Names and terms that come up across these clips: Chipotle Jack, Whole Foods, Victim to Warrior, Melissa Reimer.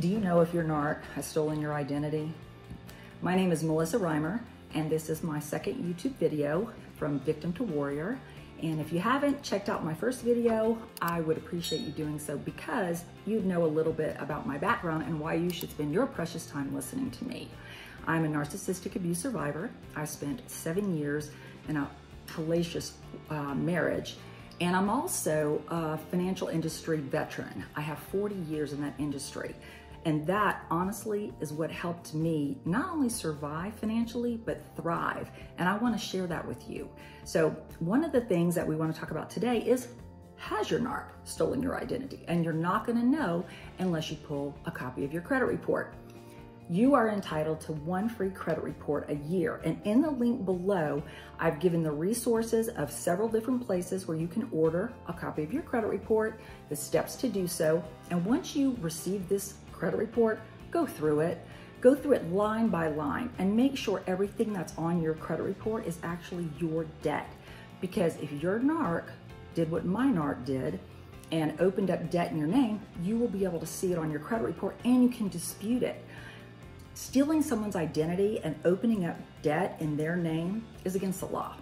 Do you know if your narc has stolen your identity? My name is Melissa Reimer, and this is my second YouTube video from Victim to Warrior. And if you haven't checked out my first video, I would appreciate you doing so because you'd know a little bit about my background and why you should spend your precious time listening to me. I'm a narcissistic abuse survivor. I spent 7 years in a hellacious marriage. And I'm also a financial industry veteran. I have 40 years in that industry. And that honestly is what helped me not only survive financially, but thrive. And I want to share that with you. So one of the things that we want to talk about today is, has your narc stolen your identity? And you're not going to know unless you pull a copy of your credit report. You are entitled to one free credit report a year. And in the link below, I've given the resources of several different places where you can order a copy of your credit report, the steps to do so. And once you receive this credit report, go through it line by line and make sure everything that's on your credit report is actually your debt. Because if your narc did what my narc did and opened up debt in your name, you will be able to see it on your credit report and you can dispute it. Stealing someone's identity and opening up debt in their name is against the law.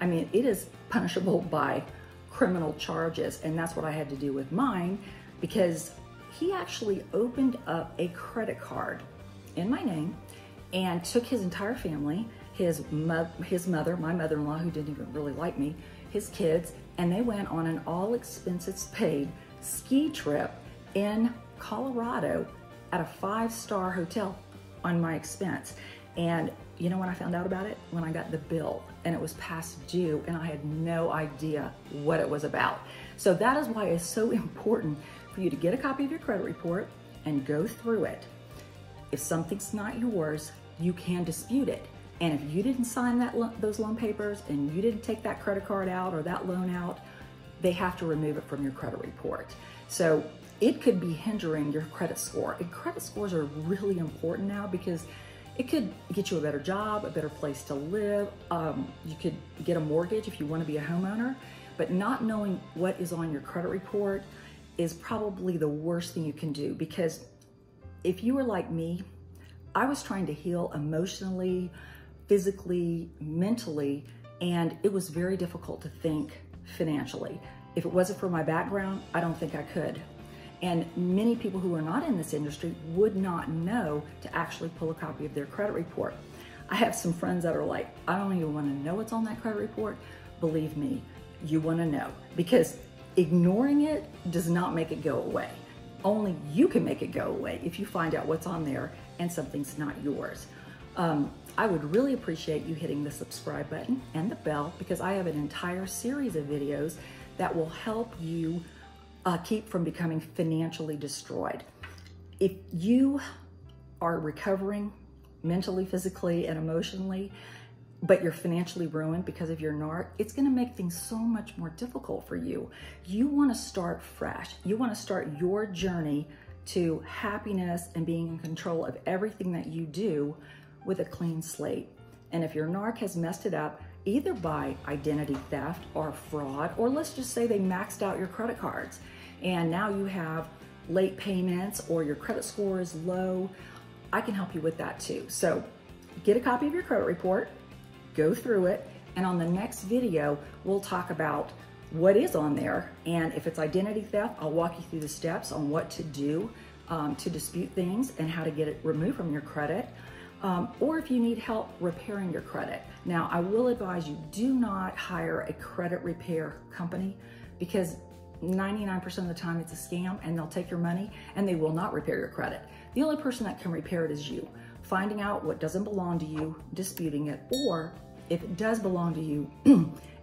I mean, it is punishable by criminal charges, and that's what I had to do with mine because he actually opened up a credit card in my name and took his entire family, his mother, my mother-in-law, who didn't even really like me, his kids, and they went on an all expenses paid ski trip in Colorado at a 5-star hotel on my expense. And you know when I found out about it? When I got the bill and it was past due and I had no idea what it was about. So that is why it's so important for you to get a copy of your credit report and go through it. If something's not yours, you can dispute it. And if you didn't sign those loan papers and you didn't take that credit card out or that loan out, they have to remove it from your credit report. So it could be hindering your credit score. And credit scores are really important now because it could get you a better job, a better place to live. You could get a mortgage if you want to be a homeowner, but not knowing what is on your credit report is probably the worst thing you can do. Because if you were like me, I was trying to heal emotionally, physically, mentally, and it was very difficult to think financially. If it wasn't for my background, I don't think I could. And many people who are not in this industry would not know to actually pull a copy of their credit report. I have some friends that are like, I don't even want to know what's on that credit report. Believe me, you want to know, because ignoring it does not make it go away. Only you can make it go away if you find out what's on there and something's not yours. I would really appreciate you hitting the subscribe button and the bell, because I have an entire series of videos that will help you keep from becoming financially destroyed. If you are recovering mentally, physically, and emotionally, but you're financially ruined because of your narc, it's gonna make things so much more difficult for you. You wanna start fresh. You wanna start your journey to happiness and being in control of everything that you do with a clean slate. And if your narc has messed it up, either by identity theft or fraud, or let's just say they maxed out your credit cards and now you have late payments or your credit score is low, I can help you with that too. So get a copy of your credit report, go through it, and on the next video, we'll talk about what is on there. And if it's identity theft, I'll walk you through the steps on what to do to dispute things and how to get it removed from your credit. Or if you need help repairing your credit. Now, I will advise you, do not hire a credit repair company, because 99% of the time it's a scam and they'll take your money and they will not repair your credit. The only person that can repair it is you. Finding out what doesn't belong to you, disputing it, or if it does belong to you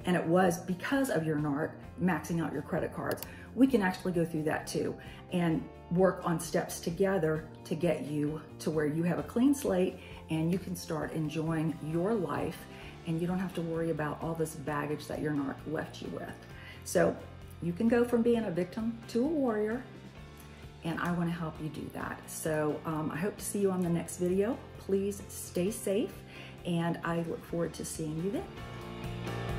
and it was because of your narc maxing out your credit cards, we can actually go through that too and work on steps together to get you to where you have a clean slate and you can start enjoying your life and you don't have to worry about all this baggage that your narc left you with. So you can go from being a victim to a warrior, and I want to help you do that. So I hope to see you on the next video. Please stay safe, and I look forward to seeing you then.